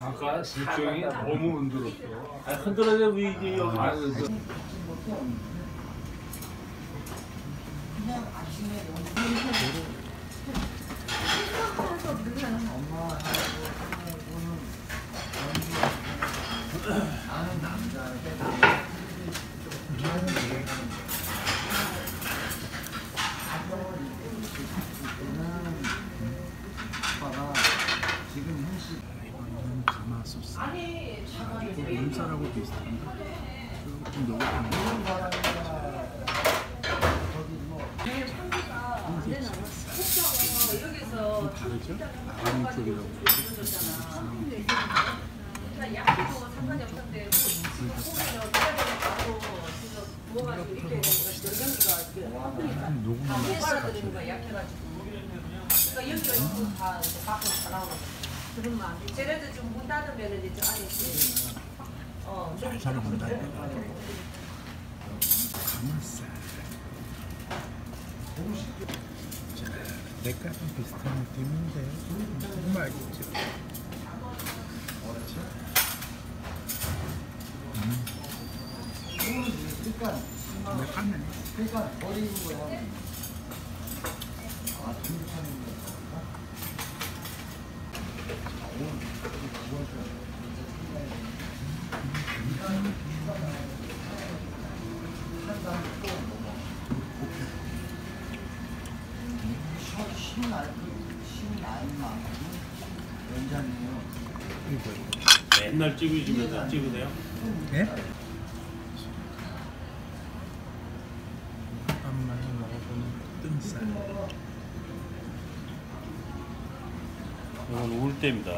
아까 실종이 너무 흔들었어. 아, 흔들어져 보이지. 그냥 아침에 엄마 아는 남자한테 아니, 몸살하고 비슷한데? 조금 녹아가는 거야. 좀 다르죠? 나가는 쪽이라고. 쟤네들 좀 문 닫으면 이제 좀 아니지. 잘 본다. 감사. 내가 좀 비슷한 느낌인데 정말 알겠지. 어렵지? 그러니까 버리는 거야. 아, 중독하는 거야. 맨날 찍으시면서 찍으세요? 네? 밥만 먹어보는 뜸살. 이건 울 때입니다.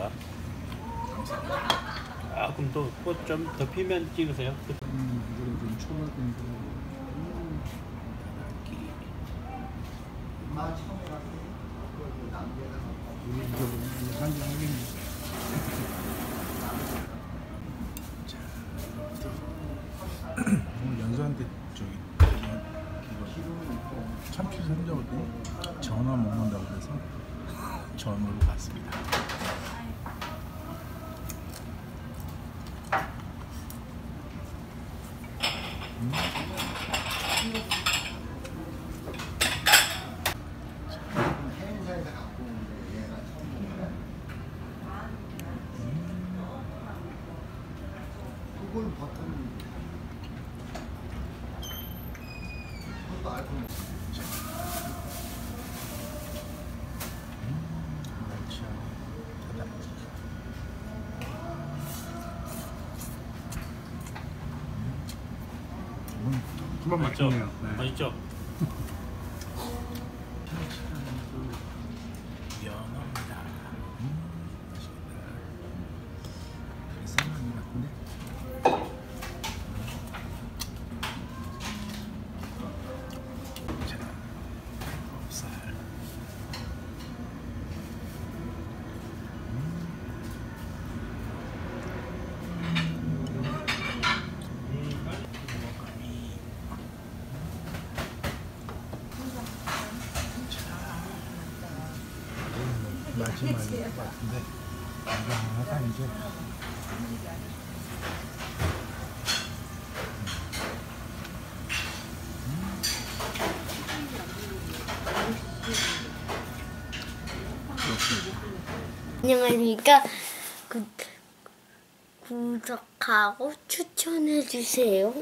아, 그럼 또 꽃 좀 더 피면 찍으세요. 이거는 좀 초벌 정도. 마 처음이라서 남자가 이거 한장 하겠네. 오늘 연수한테 저기 참치 선정했더니 전어 먹는다고 해서 전어로 갔습니다. 맞죠? 네. 맛있죠? 연어입니다. 맛있다. 그래서 아닌 것 같은데? 자, 쌀. 마지막인 것 같은데 이거 하나가 이제 안녕하십니까. 구독하고 추천해주세요.